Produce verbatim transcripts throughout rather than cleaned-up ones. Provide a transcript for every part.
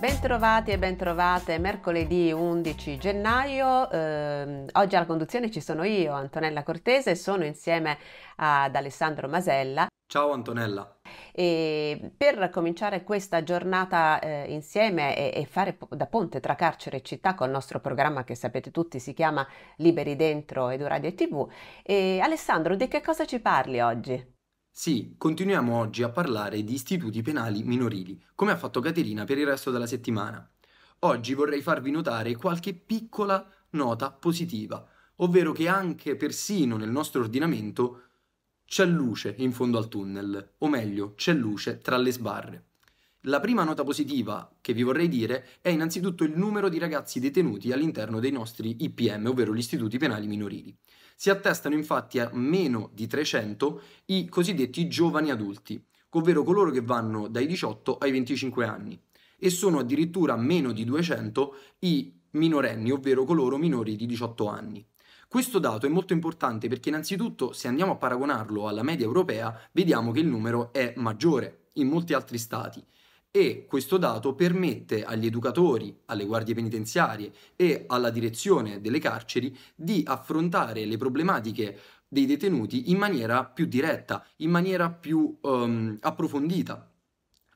Bentrovati e bentrovate, mercoledì undici gennaio, eh, oggi alla conduzione ci sono io, Antonella Cortese, sono insieme ad Alessandro Masella. Ciao Antonella! E per cominciare questa giornata eh, insieme e, e fare da ponte tra carcere e città col nostro programma che sapete tutti si chiama Liberi Dentro Edu Radio e ti vu, e Alessandro, di che cosa ci parli oggi? Sì, continuiamo oggi a parlare di istituti penali minorili, come ha fatto Caterina per il resto della settimana. Oggi vorrei farvi notare qualche piccola nota positiva, ovvero che anche persino nel nostro ordinamento c'è luce in fondo al tunnel, o meglio, c'è luce tra le sbarre. La prima nota positiva che vi vorrei dire è innanzitutto il numero di ragazzi detenuti all'interno dei nostri i pi emme, ovvero gli istituti penali minorili. Si attestano infatti a meno di trecento i cosiddetti giovani adulti, ovvero coloro che vanno dai diciotto ai venticinque anni, e sono addirittura meno di duecento i minorenni, ovvero coloro minori di diciotto anni. Questo dato è molto importante perché innanzitutto, se andiamo a paragonarlo alla media europea, vediamo che il numero è maggiore in molti altri stati. E questo dato permette agli educatori, alle guardie penitenziarie e alla direzione delle carceri di affrontare le problematiche dei detenuti in maniera più diretta, in maniera più um, approfondita,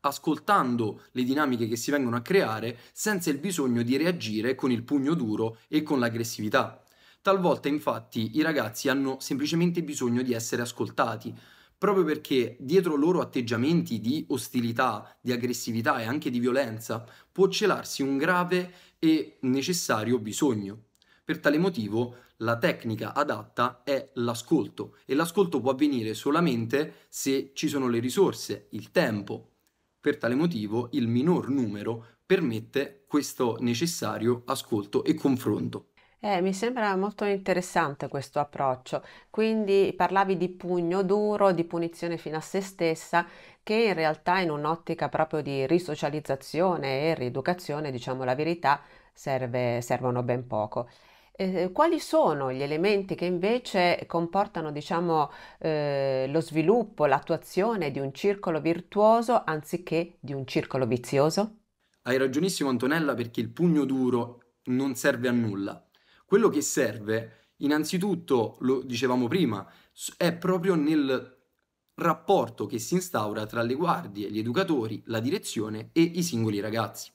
ascoltando le dinamiche che si vengono a creare senza il bisogno di reagire con il pugno duro e con l'aggressività. Talvolta infatti i ragazzi hanno semplicemente bisogno di essere ascoltati, proprio perché dietro loro atteggiamenti di ostilità, di aggressività e anche di violenza può celarsi un grave e necessario bisogno. Per tale motivo la tecnica adatta è l'ascolto, e l'ascolto può avvenire solamente se ci sono le risorse, il tempo. Per tale motivo il minor numero permette questo necessario ascolto e confronto. Eh, mi sembra molto interessante questo approccio, quindi parlavi di pugno duro, di punizione fino a se stessa, che in realtà in un'ottica proprio di risocializzazione e rieducazione, diciamo la verità, serve, servono ben poco. Eh, quali sono gli elementi che invece comportano, diciamo, eh, lo sviluppo, l'attuazione di un circolo virtuoso anziché di un circolo vizioso? Hai ragionissimo Antonella, perché il pugno duro non serve a nulla. Quello che serve, innanzitutto, lo dicevamo prima, è proprio nel rapporto che si instaura tra le guardie, gli educatori, la direzione e i singoli ragazzi.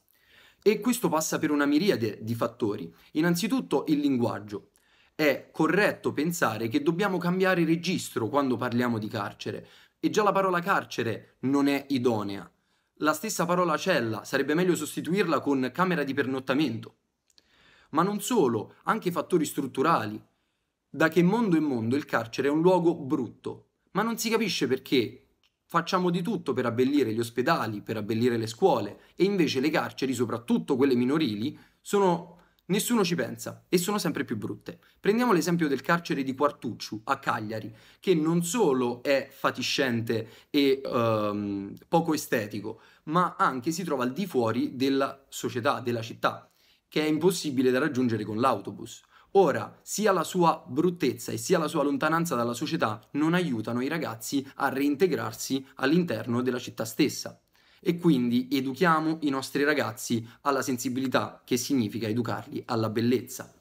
E questo passa per una miriade di fattori. Innanzitutto il linguaggio. È corretto pensare che dobbiamo cambiare registro quando parliamo di carcere, e già la parola carcere non è idonea. La stessa parola cella sarebbe meglio sostituirla con camera di pernottamento. Ma non solo, anche fattori strutturali. Da che mondo in mondo il carcere è un luogo brutto, ma non si capisce perché facciamo di tutto per abbellire gli ospedali, per abbellire le scuole, e invece le carceri, soprattutto quelle minorili, sono... nessuno ci pensa e sono sempre più brutte. Prendiamo l'esempio del carcere di Quartucciu a Cagliari, che non solo è fatiscente e um, poco estetico, ma anche si trova al di fuori della società, della città, che è impossibile da raggiungere con l'autobus. Ora, sia la sua bruttezza e sia la sua lontananza dalla società non aiutano i ragazzi a reintegrarsi all'interno della città stessa. E quindi educhiamo i nostri ragazzi alla sensibilità, che significa educarli alla bellezza.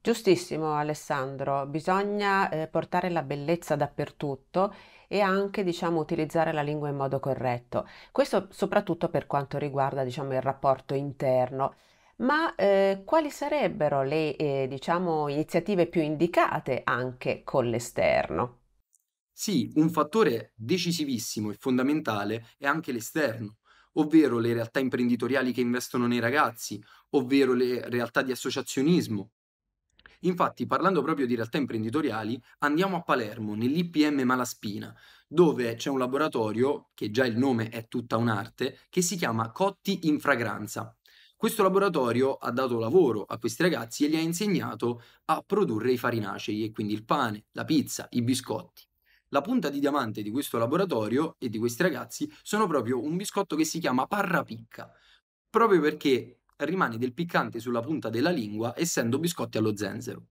Giustissimo Alessandro, bisogna eh, portare la bellezza dappertutto e anche, diciamo, utilizzare la lingua in modo corretto. Questo soprattutto per quanto riguarda, diciamo, il rapporto interno. Ma eh, quali sarebbero le eh, diciamo, iniziative più indicate anche con l'esterno? Sì, un fattore decisivissimo e fondamentale è anche l'esterno, ovvero le realtà imprenditoriali che investono nei ragazzi, ovvero le realtà di associazionismo. Infatti, parlando proprio di realtà imprenditoriali, andiamo a Palermo, nell'I P M Malaspina, dove c'è un laboratorio, che già il nome è tutta un'arte, che si chiama Cotti in Fragranza. Questo laboratorio ha dato lavoro a questi ragazzi e li ha insegnato a produrre i farinacei, e quindi il pane, la pizza, i biscotti. La punta di diamante di questo laboratorio e di questi ragazzi sono proprio un biscotto che si chiama parrapicca, proprio perché rimane del piccante sulla punta della lingua, essendo biscotti allo zenzero.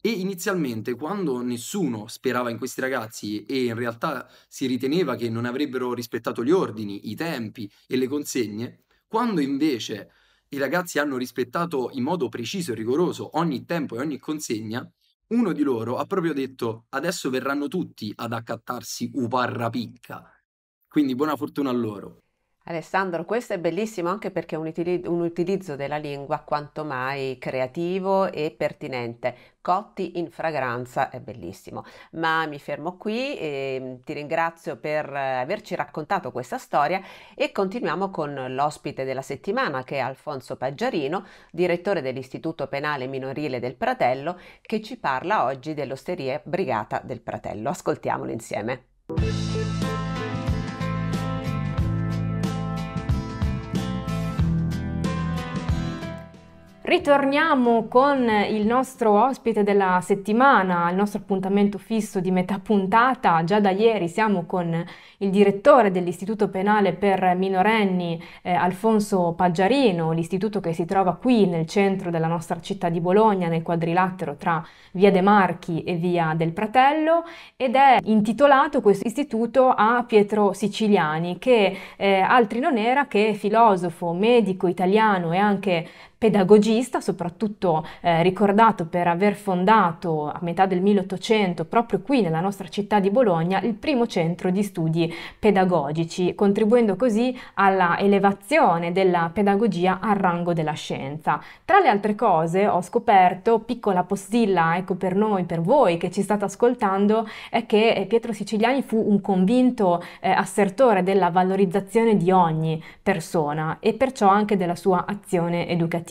E inizialmente, quando nessuno sperava in questi ragazzi e in realtà si riteneva che non avrebbero rispettato gli ordini, i tempi e le consegne, Quando invece i ragazzi hanno rispettato in modo preciso e rigoroso ogni tempo e ogni consegna, uno di loro ha proprio detto: adesso verranno tutti ad accattarsi u parrapicca. Quindi buona fortuna a loro. Alessandro, questo è bellissimo anche perché è un, util- un utilizzo della lingua quanto mai creativo e pertinente. Cotti in Fragranza è bellissimo, ma mi fermo qui e ti ringrazio per averci raccontato questa storia e continuiamo con l'ospite della settimana, che è Alfonso Paggiarino, direttore dell'Istituto Penale Minorile del Pratello, che ci parla oggi dell'Osteria Brigata del Pratello. Ascoltiamolo insieme. Ritorniamo con il nostro ospite della settimana, il nostro appuntamento fisso di metà puntata. Già da ieri siamo con il direttore dell'Istituto Penale per Minorenni, eh, Alfonso Paggiarino, l'istituto che si trova qui nel centro della nostra città di Bologna, nel quadrilatero tra Via De Marchi e Via Del Pratello, ed è intitolato questo istituto a Pietro Siciliani, che eh, altri non era che filosofo, medico italiano e anche pedagogista, soprattutto eh, ricordato per aver fondato a metà del milleottocento, proprio qui nella nostra città di Bologna, il primo centro di studi pedagogici, contribuendo così alla elevazione della pedagogia al rango della scienza. Tra le altre cose ho scoperto, piccola postilla ecco per noi, per voi che ci state ascoltando, è che Pietro Siciliani fu un convinto eh, assertore della valorizzazione di ogni persona e perciò anche della sua azione educativa,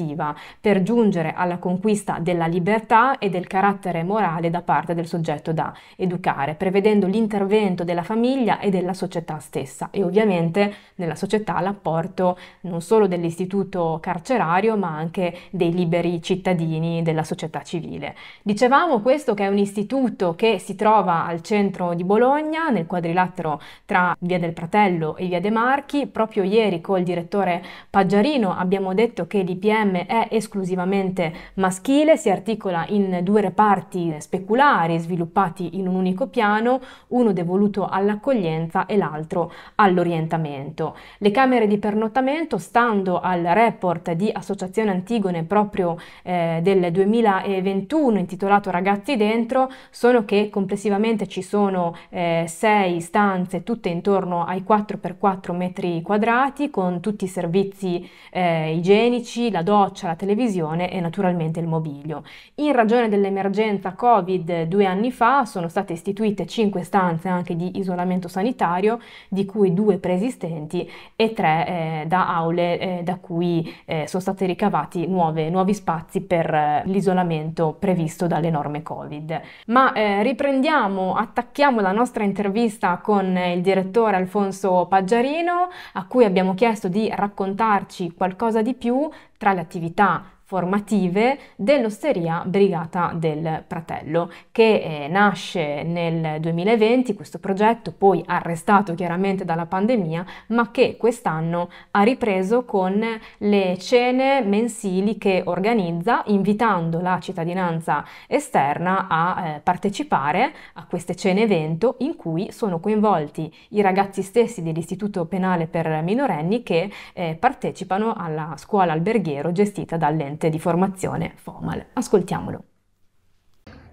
per giungere alla conquista della libertà e del carattere morale da parte del soggetto da educare, prevedendo l'intervento della famiglia e della società stessa, e ovviamente nella società l'apporto non solo dell'istituto carcerario ma anche dei liberi cittadini della società civile. Dicevamo questo che è un istituto che si trova al centro di Bologna, nel quadrilatero tra Via del Pratello e Via De Marchi. Proprio ieri col direttore Paggiarino abbiamo detto che l'I P M è esclusivamente maschile, si articola in due reparti speculari sviluppati in un unico piano, uno devoluto all'accoglienza e l'altro all'orientamento. Le camere di pernottamento, stando al report di Associazione Antigone proprio eh, del duemilaventuno intitolato Ragazzi Dentro, sono che complessivamente ci sono eh, sei stanze tutte intorno ai quattro per quattro metri quadrati, con tutti i servizi eh, igienici, la doccia, la televisione e naturalmente il mobilio. In ragione dell'emergenza Covid due anni fa sono state istituite cinque stanze anche di isolamento sanitario, di cui due preesistenti e tre eh, da aule eh, da cui eh, sono stati ricavati nuove, nuovi spazi per eh, l'isolamento previsto dalle norme Covid. Ma eh, riprendiamo, attacchiamo la nostra intervista con il direttore Alfonso Paggiarino, a cui abbiamo chiesto di raccontarci qualcosa di più tra le attività formative dell'Osteria Brigata del Pratello, che eh, nasce nel duemilaventi, questo progetto poi arrestato chiaramente dalla pandemia, ma che quest'anno ha ripreso con le cene mensili che organizza, invitando la cittadinanza esterna a eh, partecipare a queste cene evento in cui sono coinvolti i ragazzi stessi dell'Istituto Penale per Minorenni che eh, partecipano alla scuola alberghiero gestita dall'ente di formazione FOMAL. Ascoltiamolo.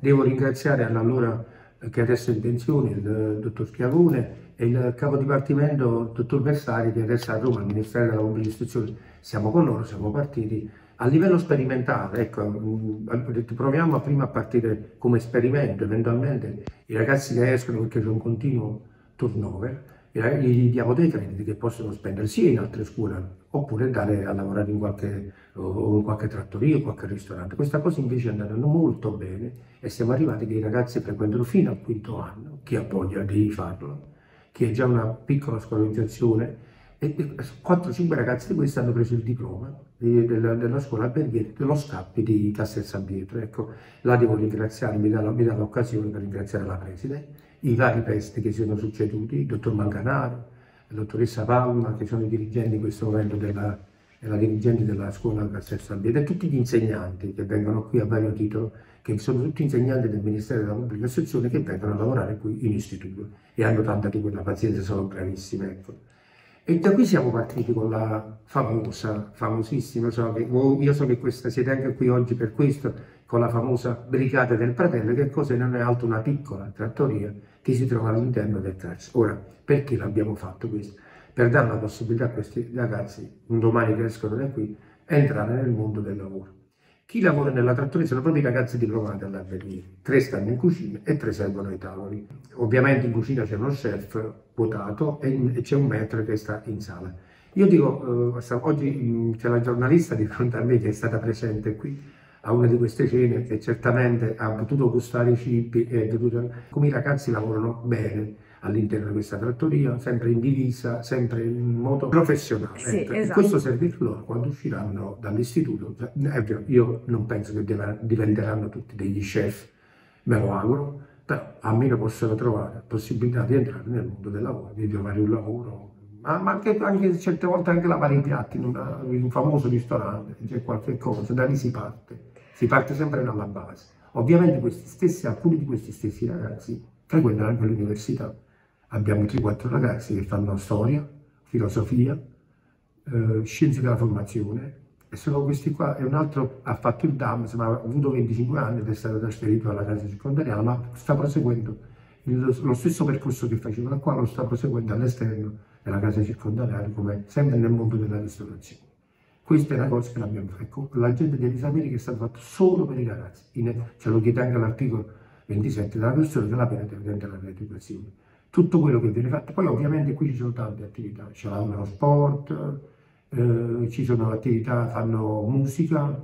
Devo ringraziare all'allora, che adesso è in pensione, il dottor Schiavone, e il capo dipartimento, il dottor Bersari, che adesso è a Roma, al Ministero della Pubblica Istruzione. Siamo con loro, siamo partiti a livello sperimentale, ecco, ho detto proviamo prima a partire come esperimento, eventualmente i ragazzi che escono, perché c'è un continuo turnover, gli diamo dei crediti che possono spendere sia in altre scuole oppure andare a lavorare in qualche, o in qualche trattoria o in qualche ristorante. Questa cosa invece è andata molto bene e siamo arrivati che i ragazzi frequentano fino al quinto anno, chi ha voglia di farlo, chi è già una piccola scolarizzazione, e quattro cinque ragazzi di questi hanno preso il diploma della, della scuola alberghiera dello Scappi di Castel San Pietro. Ecco, la devo ringraziare, mi dà, mi dà l'occasione per ringraziare la Preside, i vari presti che si sono succeduti, il dottor Manganaro, la dottoressa Palma, che sono i dirigenti in questo momento della, della, dirigente della scuola Castel San Pietro, e tutti gli insegnanti che vengono qui a vario titolo, che sono tutti insegnanti del Ministero della Pubblica Istruzione che vengono a lavorare qui in istituto e hanno tanta di quella pazienza, sono bravissime. Ecco. E da qui siamo partiti con la famosa, famosissima, so che, io so che questa, siete anche qui oggi per questo, con la famosa Brigata del Pratello, che cosa non è altro una piccola trattoria che si trova all'interno del carcere. Ora, perché l'abbiamo fatto questo? Per dare la possibilità a questi ragazzi, un domani che escono da qui, a entrare nel mondo del lavoro. Chi lavora nella trattoria sono proprio i ragazzi diplomati all'avvenire. Tre stanno in cucina e tre servono ai tavoli. Ovviamente in cucina c'è uno chef quotato e c'è un maître che sta in sala. Io dico, eh, oggi c'è la giornalista di fronte a me che è stata presente qui a una di queste cene e certamente ha potuto gustare i cibi e ha potuto... Come i ragazzi lavorano bene all'interno di questa trattoria, sempre in divisa, sempre in modo professionale. Sì, esatto. E questo serve loro quando usciranno dall'istituto. Io non penso che diventeranno tutti degli chef, me lo auguro, però almeno possono trovare possibilità di entrare nel mondo del lavoro, di trovare un lavoro, ma anche, anche certe volte anche lavare i piatti in, una, in un famoso ristorante, c'è qualche cosa, da lì si parte, si parte sempre dalla base. Ovviamente questi stessi, alcuni di questi stessi ragazzi frequentano anche l'università. Abbiamo tre quattro ragazzi che fanno storia, filosofia, eh, scienze della formazione, e sono questi qua, e un altro ha fatto il D A M S, ma ha avuto venticinque anni ed è stato trasferito alla casa circondariale, ma sta proseguendo il, lo stesso percorso che faceva da qua, lo sta proseguendo all'esterno della casa circondariale, come sempre nel mondo della ristorazione. Questa è una cosa che l'abbiamo fatto. La gente deve sapere che è stato fatto solo per i ragazzi. In, ce lo chiede anche l'articolo ventisette della persona della pena dipendente dalla educazione. Tutto quello che viene fatto, poi ovviamente qui ci sono tante attività, c'è lo sport, eh, ci sono attività, fanno musica,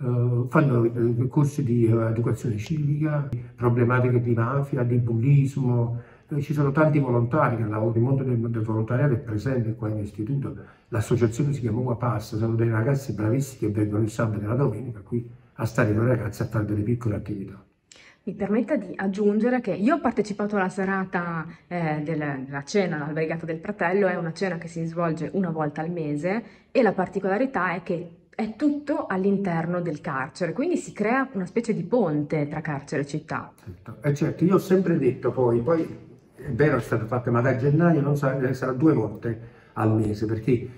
eh, fanno eh, corsi di eh, educazione civica, problematiche di mafia, di bullismo, eh, ci sono tanti volontari che lavorano, il mondo del, del volontariato è presente qua in istituto, l'associazione si chiama Uapassa, sono dei ragazzi bravissimi che vengono il sabato e la domenica qui a stare con i ragazzi a fare delle piccole attività. Mi permetta di aggiungere che io ho partecipato alla serata eh, della, della cena, la Brigata del Pratello, è una cena che si svolge una volta al mese e la particolarità è che è tutto all'interno del carcere, quindi si crea una specie di ponte tra carcere e città. Certo, e certo, io ho sempre detto poi, poi è vero è stato fatto, ma da gennaio non sarà, sarà due volte al mese, perché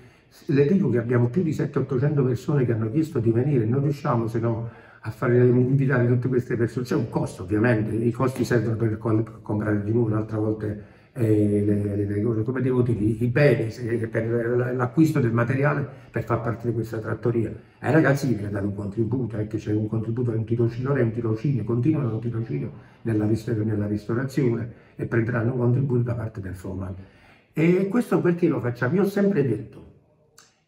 le dico che abbiamo più di settecento ottocento persone che hanno chiesto di venire, non riusciamo se no... a fare invitare tutte queste persone, c'è un costo ovviamente, i costi servono per comprare di nuovo, un'altra volta eh, le, le, le, come devo dire, i beni, per l'acquisto del materiale per far parte di questa trattoria. Ai ragazzi viene dato un contributo, eh, c'è un contributo, è un tirocinio, è un tirocinio, continuano un tirocinio nella, nella ristorazione e prenderanno un contributo da parte del FOMAL. E questo perché lo facciamo? Io ho sempre detto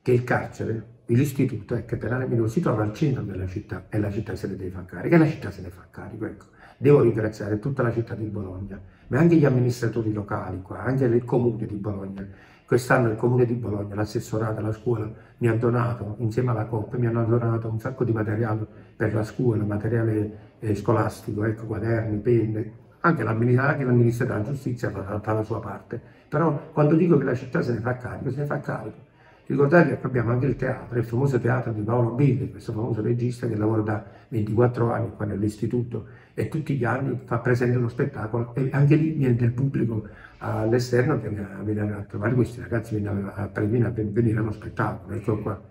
che il carcere, l'istituto è che penale minore si trova al centro della città e la città se ne deve far carico, e la città se ne fa carico, ecco. Devo ringraziare tutta la città di Bologna, ma anche gli amministratori locali qua, anche il comune di Bologna. Quest'anno il comune di Bologna, l'assessorato, la scuola, mi ha donato, insieme alla C O P, mi hanno donato un sacco di materiale per la scuola, materiale eh, scolastico, ecco, quaderni, penne. Anche l'amministrazione della giustizia fa, fa la sua parte. Però quando dico che la città se ne fa carico, se ne fa carico. Ricordate che abbiamo anche il teatro, il famoso teatro di Paolo Billi, questo famoso regista che lavora da ventiquattro anni qua nell'istituto e tutti gli anni fa presente uno spettacolo e anche lì viene il pubblico all'esterno che viene a trovare questi ragazzi, viene a venire allo spettacolo. Ecco qua.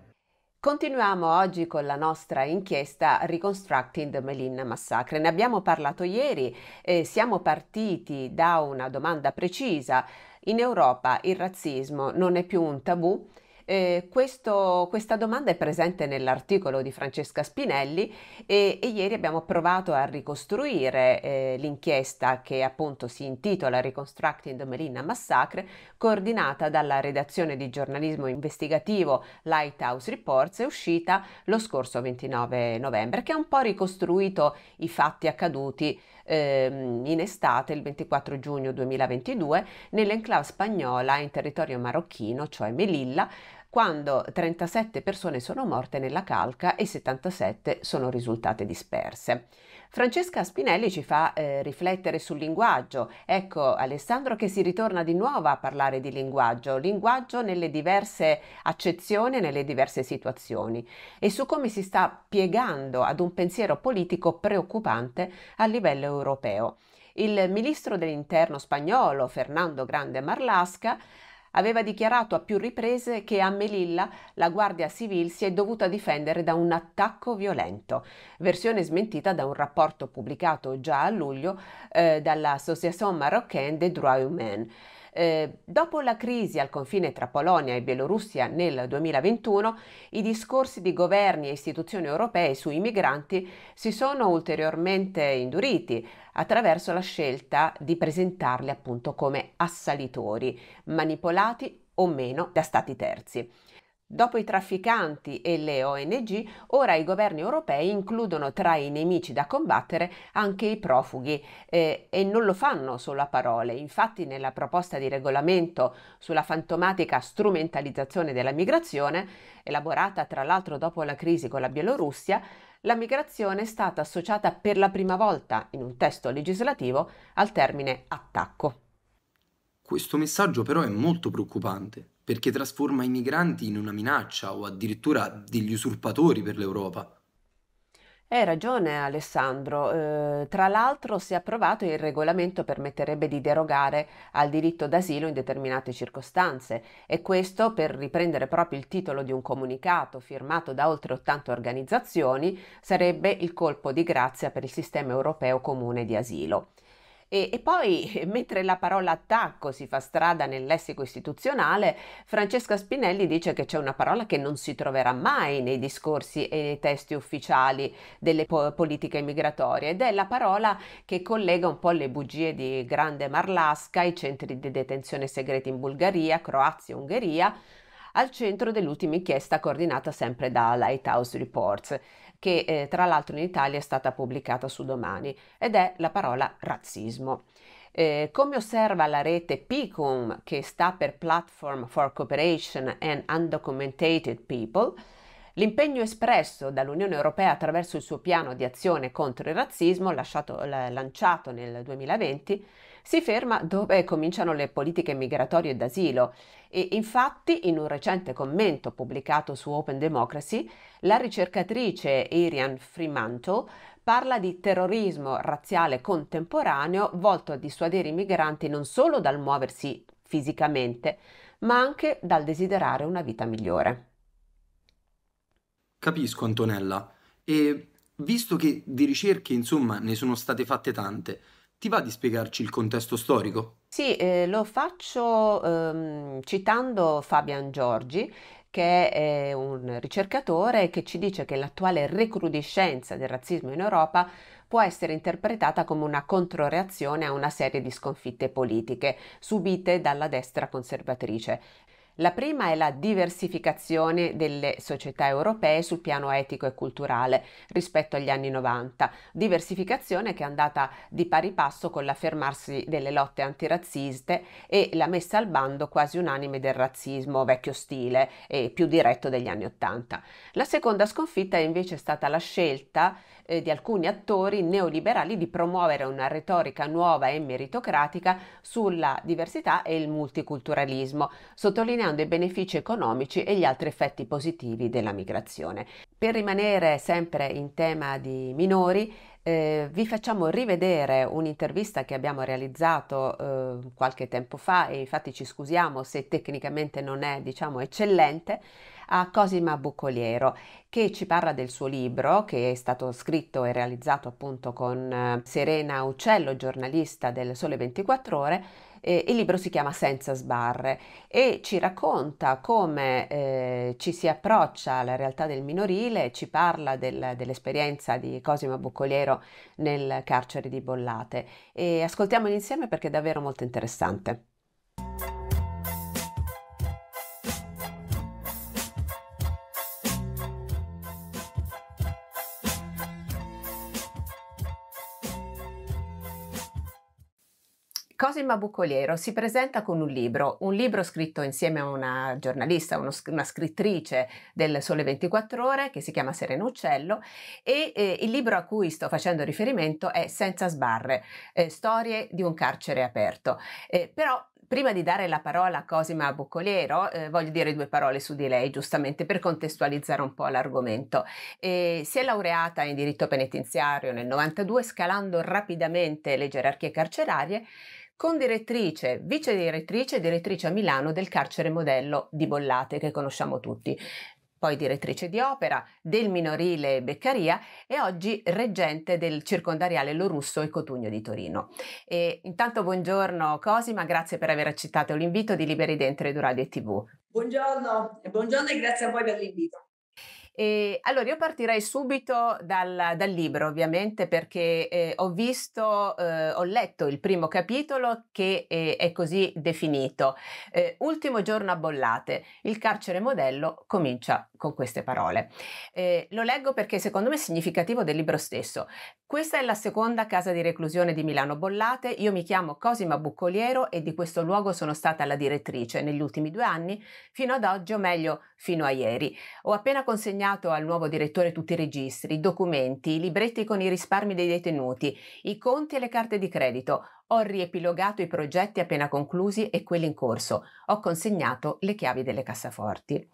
Continuiamo oggi con la nostra inchiesta Reconstructing the Melina Massacre. Ne abbiamo parlato ieri e siamo partiti da una domanda precisa. In Europa il razzismo non è più un tabù? Eh, questo, questa domanda è presente nell'articolo di Francesca Spinelli e, e ieri abbiamo provato a ricostruire eh, l'inchiesta che appunto si intitola Reconstructing the Melina Massacre, coordinata dalla redazione di giornalismo investigativo Lighthouse Reports, è uscita lo scorso ventinove novembre, che ha un po' ricostruito i fatti accaduti in estate, il ventiquattro giugno duemilaventidue, nell'enclave spagnola in territorio marocchino, cioè Melilla, quando trentasette persone sono morte nella calca e settantasette sono risultate disperse. Francesca Spinelli ci fa eh, riflettere sul linguaggio. Ecco Alessandro che si ritorna di nuovo a parlare di linguaggio, linguaggio nelle diverse accezioni, nelle diverse situazioni e su come si sta piegando ad un pensiero politico preoccupante a livello europeo. Il ministro dell'interno spagnolo Fernando Grande Marlaska aveva dichiarato a più riprese che a Melilla la Guardia Civile si è dovuta difendere da un attacco violento, versione smentita da un rapporto pubblicato già a luglio eh, dall'Association Marocaine des Droits Humains. Eh, dopo la crisi al confine tra Polonia e Bielorussia nel duemilaventuno, i discorsi di governi e istituzioni europee sui migranti si sono ulteriormente induriti attraverso la scelta di presentarli appunto come assalitori, manipolati o meno da stati terzi. Dopo i trafficanti e le O N G, ora i governi europei includono tra i nemici da combattere anche i profughi eh, e non lo fanno solo a parole. Infatti nella proposta di regolamento sulla fantomatica strumentalizzazione della migrazione, elaborata tra l'altro dopo la crisi con la Bielorussia, la migrazione è stata associata per la prima volta in un testo legislativo al termine attacco. Questo messaggio però è molto preoccupante, perché trasforma i migranti in una minaccia o addirittura degli usurpatori per l'Europa. Hai ragione Alessandro, eh, tra l'altro se approvato il regolamento permetterebbe di derogare al diritto d'asilo in determinate circostanze e questo per riprendere proprio il titolo di un comunicato firmato da oltre ottanta organizzazioni sarebbe il colpo di grazia per il sistema europeo comune di asilo. E, e poi, mentre la parola attacco si fa strada nel lessico istituzionale, Francesca Spinelli dice che c'è una parola che non si troverà mai nei discorsi e nei testi ufficiali delle po- politiche migratorie ed è la parola che collega un po' le bugie di Grande Marlaska, i centri di detenzione segreti in Bulgaria, Croazia e Ungheria, al centro dell'ultima inchiesta coordinata sempre da Lighthouse Reports, che eh, tra l'altro in Italia è stata pubblicata su Domani, ed è la parola razzismo. Eh, come osserva la rete P I C U M, che sta per Platform for Cooperation and Undocumented People, l'impegno espresso dall'Unione Europea attraverso il suo piano di azione contro il razzismo, lasciato, lanciato nel duemilaventi, si ferma dove cominciano le politiche migratorie e d'asilo e infatti in un recente commento pubblicato su Open Democracy la ricercatrice Arian Fremantle parla di terrorismo razziale contemporaneo volto a dissuadere i migranti non solo dal muoversi fisicamente ma anche dal desiderare una vita migliore. Capisco Antonella, e visto che di ricerche insomma ne sono state fatte tante, ti va di spiegarci il contesto storico? Sì, eh, lo faccio ehm, citando Fabian Giorgi, che è un ricercatore che ci dice che l'attuale recrudescenza del razzismo in Europa può essere interpretata come una controreazione a una serie di sconfitte politiche subite dalla destra conservatrice. La prima è la diversificazione delle società europee sul piano etico e culturale rispetto agli anni novanta, diversificazione che è andata di pari passo con l'affermarsi delle lotte antirazziste e la messa al bando quasi unanime del razzismo vecchio stile e più diretto degli anni ottanta. La seconda sconfitta è invece stata la scelta eh, di alcuni attori neoliberali di promuovere una retorica nuova e meritocratica sulla diversità e il multiculturalismo, sottolineando i benefici economici e gli altri effetti positivi della migrazione. Per rimanere sempre in tema di minori, eh, vi facciamo rivedere un'intervista che abbiamo realizzato eh, qualche tempo fa e infatti ci scusiamo se tecnicamente non è, diciamo, eccellente, a Cosima Buccoliero, che ci parla del suo libro che è stato scritto e realizzato appunto con Serena Uccello, giornalista del Sole ventiquattro Ore. Eh, il libro si chiama Senza sbarre e ci racconta come eh, ci si approccia alla realtà del minorile, ci parla del, dell'esperienza di Cosima Buccoliero nel carcere di Bollate e ascoltiamolo insieme perché è davvero molto interessante. Cosima Buccoliero si presenta con un libro, un libro scritto insieme a una giornalista, uno, una scrittrice del Sole ventiquattro Ore che si chiama Serena Uccello e eh, il libro a cui sto facendo riferimento è Senza sbarre, eh, storie di un carcere aperto. Eh, però prima di dare la parola a Cosima Buccoliero eh, voglio dire due parole su di lei, giustamente per contestualizzare un po' l'argomento. Eh, si è laureata in diritto penitenziario nel novantadue, scalando rapidamente le gerarchie carcerarie, con direttrice, vice direttrice e direttrice a Milano del carcere modello di Bollate, che conosciamo tutti, poi direttrice di Opera, del minorile Beccaria e oggi reggente del circondariale Lo Russo e Cotugno di Torino. E intanto buongiorno Cosima, grazie per aver accettato l'invito di Liberi Dentro Edu Radio e tivù. Buongiorno, buongiorno e grazie a voi per l'invito. E allora io partirei subito dal, dal libro, ovviamente, perché eh, ho visto, eh, ho letto il primo capitolo che eh, è così definito. Eh, Ultimo giorno a Bollate, il carcere modello comincia con queste parole. Eh, lo leggo perché secondo me è significativo del libro stesso. Questa è la seconda casa di reclusione di Milano Bollate, io mi chiamo Cosima Buccoliero e di questo luogo sono stata la direttrice negli ultimi due anni, fino ad oggi o meglio fino a ieri. Ho appena consegnato al nuovo direttore tutti i registri, i documenti, i libretti con i risparmi dei detenuti, i conti e le carte di credito. Ho riepilogato i progetti appena conclusi e quelli in corso. Ho consegnato le chiavi delle cassaforti.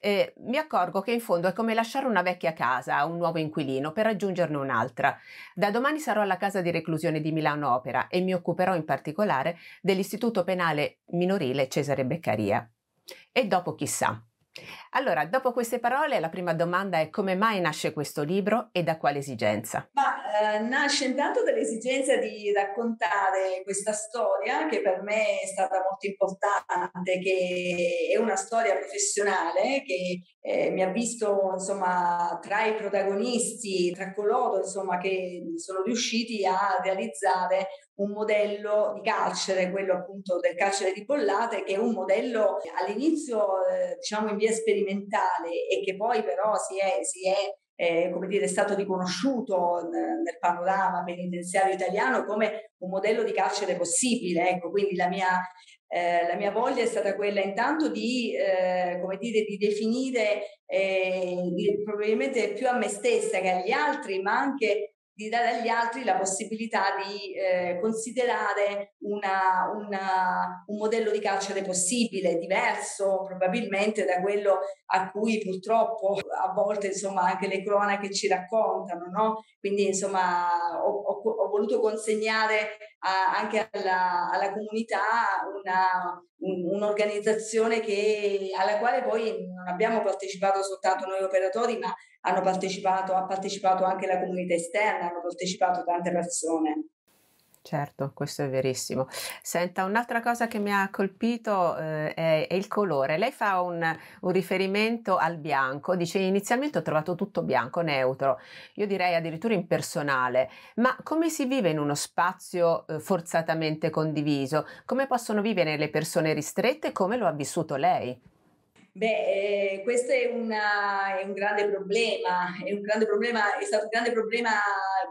Eh, mi accorgo che in fondo è come lasciare una vecchia casa a un nuovo inquilino per raggiungerne un'altra. Da domani sarò alla casa di reclusione di Milano Opera e mi occuperò in particolare dell'istituto penale minorile Cesare Beccaria. E dopo chissà. Allora, dopo queste parole, la prima domanda è: come mai nasce questo libro e da quale esigenza? Ma eh, nasce intanto dall'esigenza di raccontare questa storia che per me è stata molto importante, che è una storia professionale che eh, mi ha visto, insomma, tra i protagonisti, tra coloro, insomma, che sono riusciti a realizzare un modello di carcere, quello appunto del carcere di Bollate, che è un modello all'inizio eh, diciamo in via sperimentale e che poi però si è, si è eh, come dire, stato riconosciuto nel panorama penitenziario italiano come un modello di carcere possibile. Ecco, quindi la mia, eh, la mia voglia è stata quella intanto di, eh, come dire, di definire eh, di, probabilmente più a me stessa che agli altri, ma anche di dare agli altri la possibilità di eh, considerare una, una, un modello di carcere possibile, diverso probabilmente da quello a cui purtroppo a volte, insomma, anche le cronache ci raccontano, no? Quindi, insomma, ho, ho, ho voluto consegnare a, anche alla, alla comunità una, un, un'organizzazione che, alla quale poi non abbiamo partecipato soltanto noi operatori, ma hanno partecipato, ha partecipato anche la comunità esterna, hanno partecipato tante persone. Certo, questo è verissimo. Senta, un'altra cosa che mi ha colpito eh, è, è il colore. Lei fa un, un riferimento al bianco, dice: inizialmente ho trovato tutto bianco, neutro, io direi addirittura impersonale, ma come si vive in uno spazio eh, forzatamente condiviso? Come possono vivere le persone ristrette? Come lo ha vissuto lei? Beh, eh, questo è, una, è un grande problema, è un grande problema, è stato un grande problema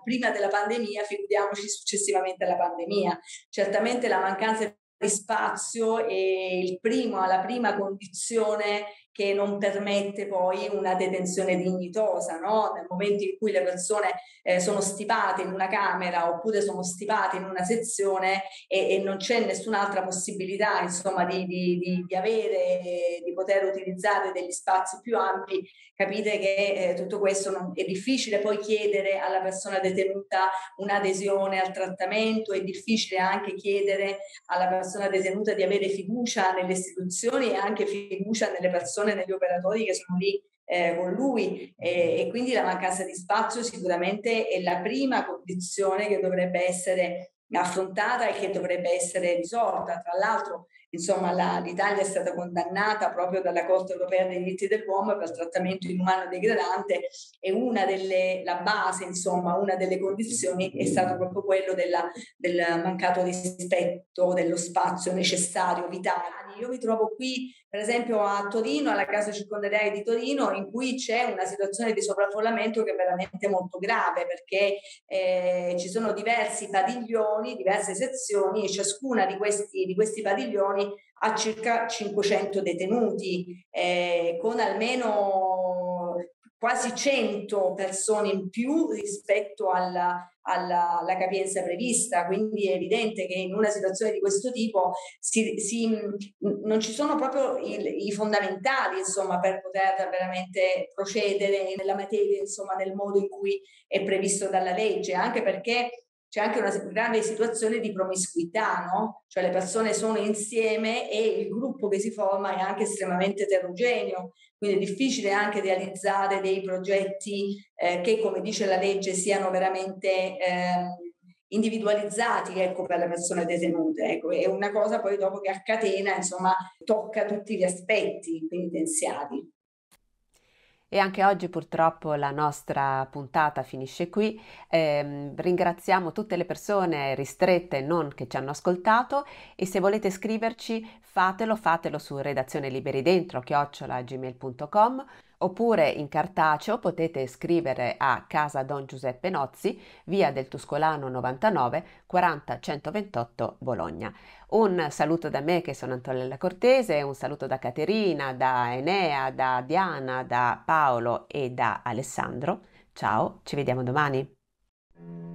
prima della pandemia, figuriamoci successivamente alla pandemia. Certamente la mancanza di spazio è il primo, la prima condizione che non permette poi una detenzione dignitosa, no? Nel momento in cui le persone eh, sono stipate in una camera oppure sono stipate in una sezione e, e non c'è nessun'altra possibilità, insomma, di, di, di, di avere, di poter utilizzare degli spazi più ampi, capite che eh, tutto questo non, è difficile poi chiedere alla persona detenuta un'adesione al trattamento, è difficile anche chiedere alla persona detenuta di avere fiducia nelle istituzioni e anche fiducia nelle persone, negli operatori che sono lì eh, con lui, eh, e quindi la mancanza di spazio sicuramente è la prima condizione che dovrebbe essere affrontata e che dovrebbe essere risolta. Tra l'altro, insomma, la, l'Italia è stata condannata proprio dalla Corte Europea dei Diritti dell'Uomo per trattamento inumano degradante e una delle, la base, insomma, una delle condizioni è stato proprio quello della, del mancato rispetto dello spazio necessario, vitale. Io mi trovo qui, per esempio, a Torino, alla casa circondariale di Torino, in cui c'è una situazione di sovraffollamento che è veramente molto grave, perché eh, ci sono diversi padiglioni, diverse sezioni, e ciascuna di questi, di questi padiglioni a circa cinquecento detenuti, eh, con almeno quasi cento persone in più rispetto alla, alla, alla capienza prevista. Quindi è evidente che in una situazione di questo tipo si, si, non ci sono proprio i, i fondamentali, insomma, per poter veramente procedere nella materia, insomma, nel modo in cui è previsto dalla legge, anche perché c'è anche una grave situazione di promiscuità, no? Cioè le persone sono insieme e il gruppo che si forma è anche estremamente eterogeneo, quindi è difficile anche realizzare dei progetti eh, che, come dice la legge, siano veramente eh, individualizzati, ecco, per le persone detenute. Ecco, è una cosa poi dopo che a catena, insomma, tocca tutti gli aspetti penitenziari. E anche oggi purtroppo la nostra puntata finisce qui. Eh, ringraziamo tutte le persone ristrette e non che ci hanno ascoltato, e se volete scriverci fatelo, fatelo su redazioneliberidentro chiocciola gmail punto com, oppure in cartaceo potete scrivere a Casa Don Giuseppe Nozzi, Via del Tuscolano novantanove quaranta centoventotto Bologna. Un saluto da me, che sono Antonella Cortese, un saluto da Caterina, da Enea, da Diana, da Paolo e da Alessandro. Ciao, ci vediamo domani.